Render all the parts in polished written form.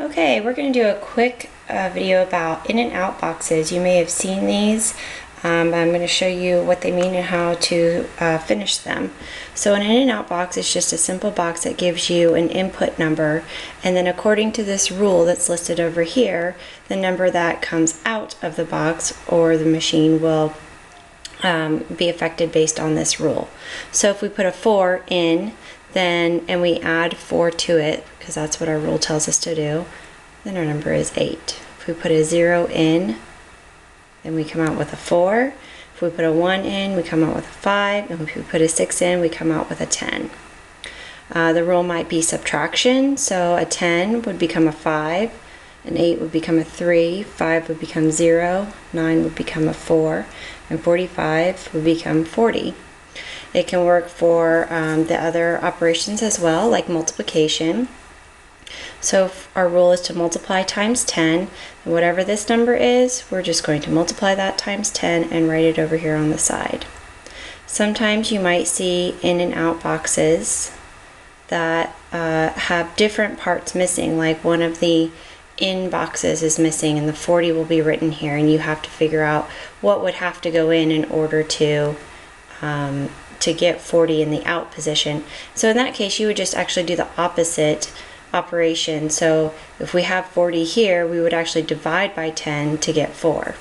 Okay, we're going to do a quick video about in and out boxes. You may have seen these. I'm going to show you what they mean and how to finish them. So an in and out box is just a simple box that gives you an input number, and then according to this rule that's listed over here, the number that comes out of the box or the machine will be affected based on this rule. So if we put a 4 in, then, and we add 4 to it, because that's what our rule tells us to do, then our number is 8. If we put a 0 in, then we come out with a 4. If we put a 1 in, we come out with a 5. And if we put a 6 in, we come out with a 10. The rule might be subtraction, so a 10 would become a 5, an 8 would become a 3, 5 would become 0, 9 would become a 4, and 45 would become 40. It can work for the other operations as well, like multiplication. So if our rule is to multiply times 10, and whatever this number is, we're just going to multiply that times 10 and write it over here on the side. Sometimes you might see in and out boxes that have different parts missing, like one of the in boxes is missing and the 40 will be written here, and you have to figure out what would have to go in order to get 40 in the out position. So in that case, you would just actually do the opposite operation. So if we have 40 here, we would actually divide by 10 to get 4.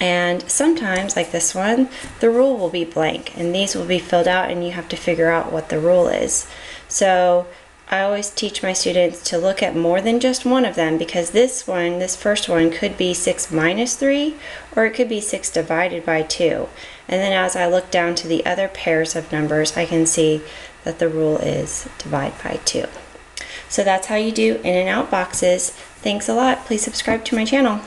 And sometimes, like this one, the rule will be blank, and these will be filled out and you have to figure out what the rule is. So I always teach my students to look at more than just one of them, because this first one could be 6 minus 3, or it could be 6 divided by 2. And then as I look down to the other pairs of numbers, I can see that the rule is divide by 2. So that's how you do in and out boxes. Thanks a lot. Please subscribe to my channel.